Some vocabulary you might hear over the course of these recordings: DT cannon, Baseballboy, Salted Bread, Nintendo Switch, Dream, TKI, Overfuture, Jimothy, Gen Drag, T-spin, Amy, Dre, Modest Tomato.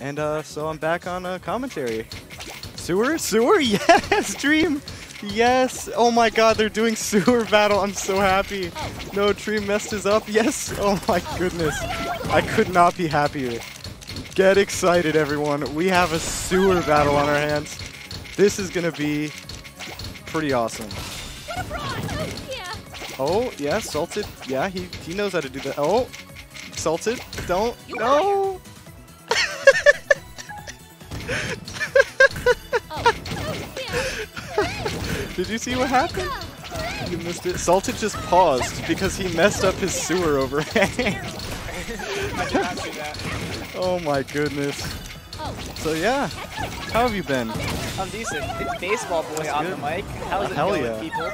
And so I'm back on commentary. Sewer? Sewer? Yes! Dream! Yes! Oh my god, they're doing sewer battle. I'm so happy. No, Dream messed us up. Yes! Oh my goodness. I could not be happier. Get excited, everyone. We have a sewer battle on our hands. This is going to be pretty awesome. Oh, yeah, Salted. Yeah, he knows how to do that. Oh, Salted. Don't. No! Did you see what happened? You missed it. Salted just paused because he messed up his sewer overhang. Oh my goodness. So yeah, how have you been? I'm decent. It's Baseballboy on the mic. How's it going, people?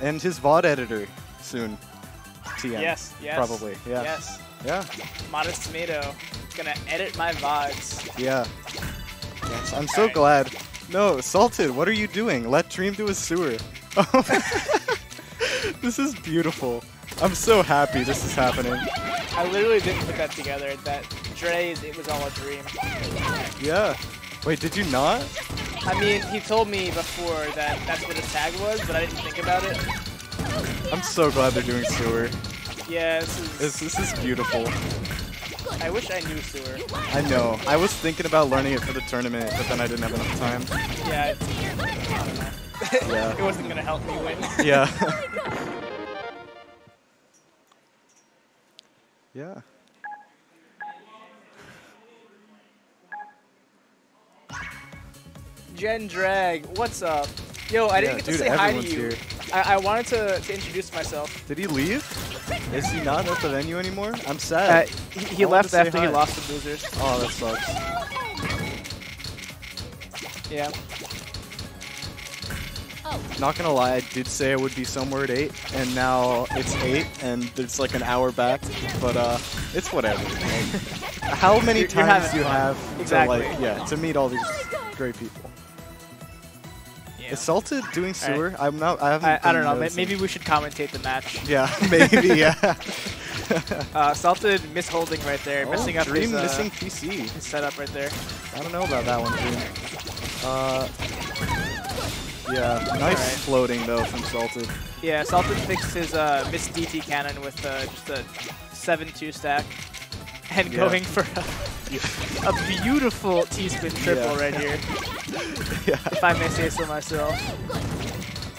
And his VOD editor soon. TM. Yes, yes. Probably, yeah. Yes. Yeah. Modest Tomato. Gonna edit my VODs. Yeah. Yes, I'm so glad. No, Salted, what are you doing? Let Dream do his sewer. This is beautiful. I'm so happy this is happening. I literally didn't put that together. That Dre's, it was all a dream. Yeah. Wait, did you not? I mean, he told me before that that's what his tag was, but I didn't think about it. I'm so glad they're doing sewer. Yeah, this is beautiful. I wish I knew sewer. I know. I was thinking about learning it for the tournament, but then I didn't have enough time. Yeah. It wasn't gonna help me win. Yeah. Yeah. Gen Drag, what's up? Yo, I didn't get to say hi to you. I wanted to introduce myself. Did he leave? Is he not at the venue anymore? I'm sad. He left after he lost the Boozers. Oh, that sucks. Yeah. Not gonna lie, I did say I would be somewhere at 8, and now it's 8, and it's like an hour back, but it's whatever. How many times do you have to, like, to meet all these great people? Is Salted doing sewer? Right. I'm not. I don't know. Maybe we should commentate the match. Yeah, maybe. Yeah. Salted misholding right there, messing up Dream, missing PC. His setup right there. I don't know about that one, Dream. Yeah, nice floating though from Salted. Yeah, Salted fixed his missed DT cannon with just a 7-2 stack, and going for a beautiful T-spin triple right here. Yeah. If I may say so myself.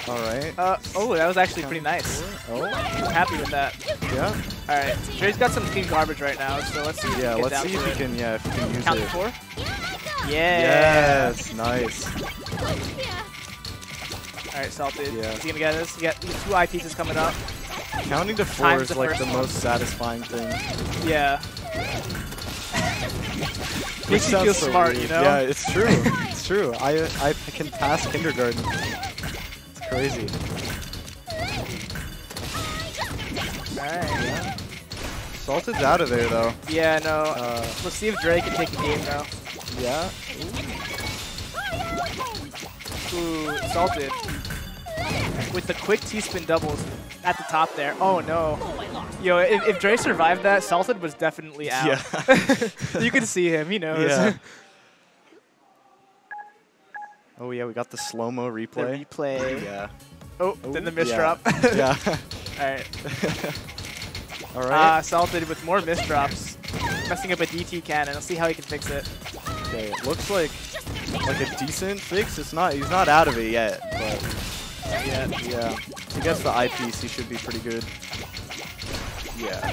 Alright. Oh, that was actually pretty nice. Oh. I'm happy with that. Yeah. Alright. Dre's got some clean garbage right now, so let's see if you can use it. Count to 4? Yeah. Yes, nice. Alright, Salted. Yeah. Is he gonna get this? You got 2 eye pieces coming up. Counting to 4 is like the most satisfying thing. Yeah. Makes you feel smart, you know? Yeah, it's true. It's true. I can pass kindergarten. It's crazy. Alright. Salted's out of there, though. Yeah, no. Let's see if Dre can take the game, though. Yeah. Ooh, Salted. With the quick T-spin doubles at the top there. Oh, no. Yo, if Dre survived that, Salted was definitely out. Yeah. You can see him. He knows. Yeah. Oh, yeah, we got the slow-mo replay. The replay. Yeah. Oh, then the misdrop. Yeah. All right. All right. Salted with more misdrops. Messing up a DT cannon. Let's see how he can fix it. Okay, it looks like a decent fix. It's not. He's not out of it yet, but... Yeah. He gets the eyepiece, he should be pretty good. Yeah.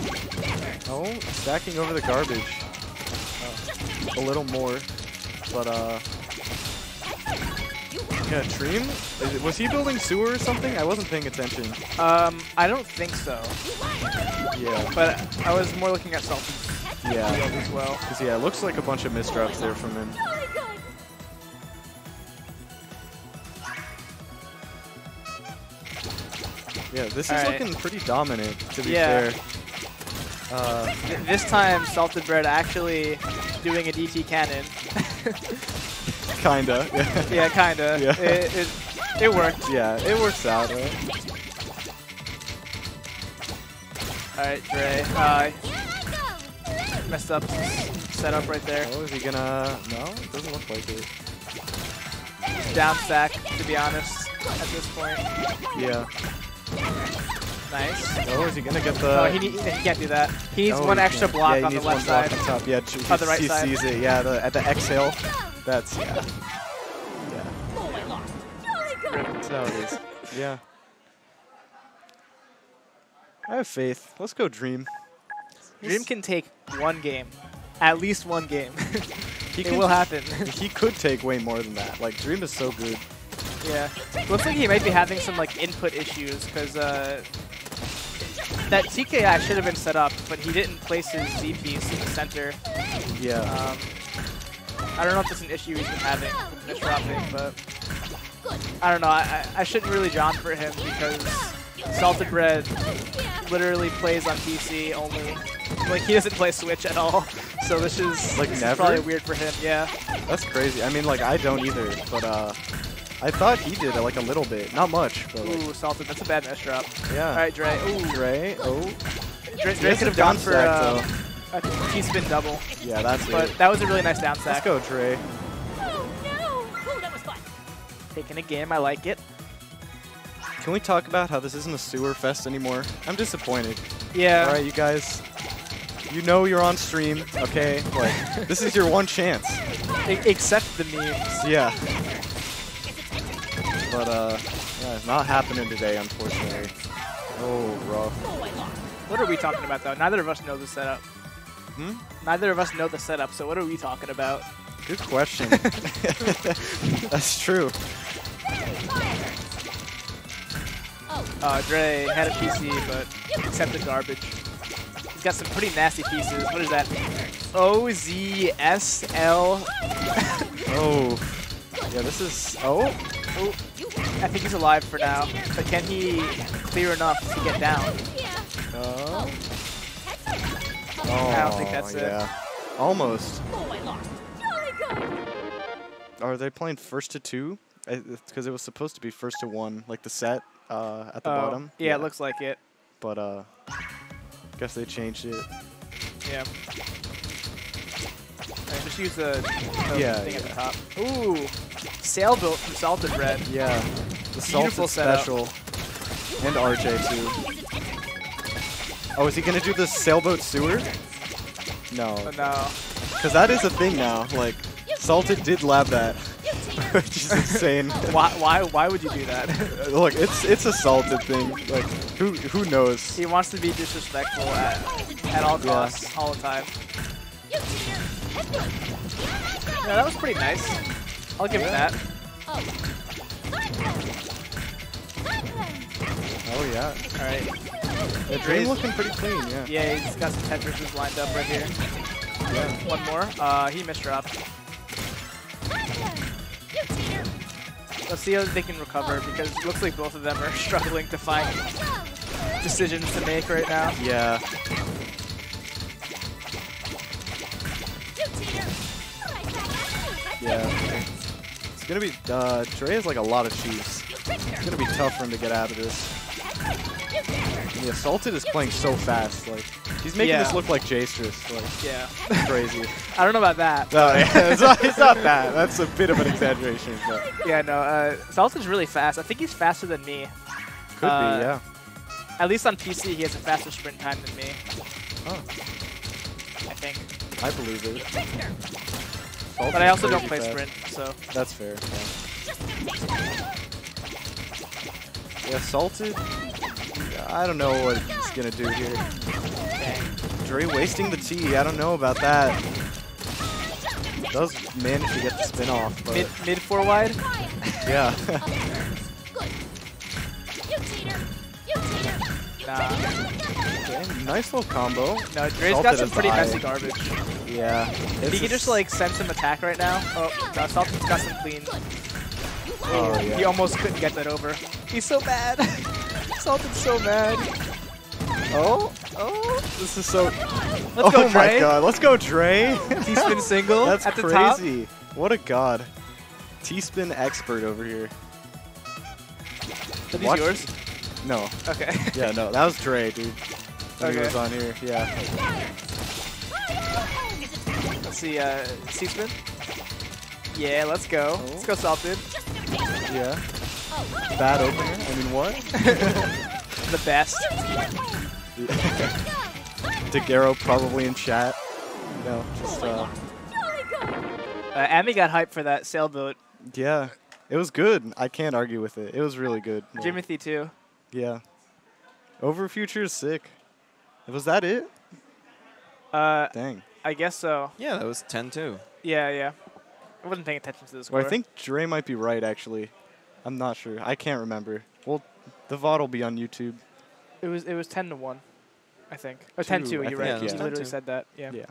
Oh, stacking over the garbage. A little more. But, yeah, Dream? Was he building sewer or something? I wasn't paying attention. I don't think so. Yeah. But I was more looking at something. Yeah. As well. Cause, yeah, it looks like a bunch of misdrops there from him. Yeah, this is looking pretty dominant, to be fair. This time, Salted Bread actually doing a DT cannon. Kinda. Yeah, kinda. Yeah. It worked. Yeah, it works out, right? Alright, Dre. Messed up setup right there. Oh, is he gonna... No, it doesn't look like it. Down stack, to be honest, at this point. Yeah. Nice. Oh, is he gonna get the... Oh, he can't do that. He needs one extra block on the left side. Yeah, on the right side. He sees it, yeah, at the exhale. That's, yeah. Yeah. That's how it is. Yeah. I have faith. Let's go Dream. Dream can take one game. At least one game. It will happen. He could take way more than that. Like, Dream is so good. Yeah. Looks like he might be having some, like, input issues, because that TKI should have been set up, but he didn't place his Z piece in the center. Yeah. I don't know if it's an issue he's been having from disrupting, but I don't know. I shouldn't really John for him, because Salted Bread literally plays on PC only. Like, he doesn't play Switch at all. So this is, like, this never? Is probably weird for him, yeah. That's crazy. I mean, like, I don't either, but I thought he did, like, a little bit. Not much, but like. Ooh, Salted. That's a bad mesh drop. Yeah. All right, Dre. Ooh. Dre. Oh. Dre could have gone for a T-spin double. Yeah, that's but it. That was a really nice down stack. Let's go, Dre. Oh, no. Ooh, that was fun. Taking a game. I like it. Can we talk about how this isn't a sewer fest anymore? I'm disappointed. Yeah. All right, you guys. You know you're on stream, okay? Like, this is your one chance. Except the memes. Yeah. But yeah, it's not happening today, unfortunately. Oh, rough. What are we talking about though? Neither of us know the setup. Hmm? Neither of us know the setup. So what are we talking about? Good question. That's true. Dre had a PC, but accepted garbage. He's got some pretty nasty pieces. What is that? O-Z-S-L. Oh. Yeah, this is... Oh. Oh. I think he's alive for now. But can he clear enough to get down? Oh. I don't think that's it. Almost. Are they playing first to two? Because it was supposed to be first to one, like the set. At the bottom. Yeah, it looks like it. But guess they changed it. Yeah. Right, just use the thing at the top. Ooh, sailboat from Salted Bread. Yeah, the Salted Special and RJ too. Oh, is he gonna do the sailboat sewer? No. No. Because that is a thing now. Like, Salted did lab that. Which is insane. Why would you do that? Look, it's a Salted thing. Like, who knows? He wants to be disrespectful at all costs, all the time. Yeah, that was pretty nice. I'll give it that. Oh yeah. All right. The Dream looking pretty clean. Yeah. Yeah, he's got some Tetrises lined up right here. Yeah. One more. He misdropped. Let's see how they can recover, because it looks like both of them are struggling to find decisions to make right now. Yeah. Yeah. It's gonna be, Dre has like a lot of cheese. It's gonna be tough for him to get out of this. The Assaulted is playing so fast, like, he's making this look like Jastrus, like, crazy. I don't know about that. No, it's not that. That's a bit of an exaggeration. But. Yeah, no, Salted's really fast. I think he's faster than me. Could be, yeah. At least on PC, he has a faster sprint time than me. Oh. I think. I believe it. Salted's but I also don't play sprint, so. That's fair. Yeah, Salted... I don't know what he's gonna do here. Dre wasting the T. I don't know about that. Does manage to get the spin off. But mid four wide. Yeah. Okay, nice little combo. No, Dre's got some pretty messy garbage. Yeah. If he can just like send some attack right now. Oh, no, Salted's got some clean. Oh, yeah. He almost couldn't get that over. He's so bad. Salted's so mad. Oh, this is so. Let's go, Dre. Oh my god, let's go, Dre. T-spin single. That's at crazy. The top. What a god. T-spin expert over here. Are these yours? No. Okay. Yeah, no, that was Dre, dude. When he was on here. Yeah. Let's see, C-spin? Yeah, let's go. Oh. Let's go Salted. Yeah. Bad opener? I mean, what? The best. Daguerro probably in chat. No, just, Amy got hyped for that sailboat. Yeah. It was good. I can't argue with it. It was really good. Yeah. Jimothy, too. Yeah. Overfuture is sick. Was that it? Dang. I guess so. Yeah, that was 10-2. Yeah, yeah. I wasn't paying attention to the score. Well, I think Dre might be right, actually. I'm not sure. I can't remember. Well, the VOD will be on YouTube. It was 10-1, I think. Or 10-2, you're right. Yeah, you literally said that. Yeah. Yeah.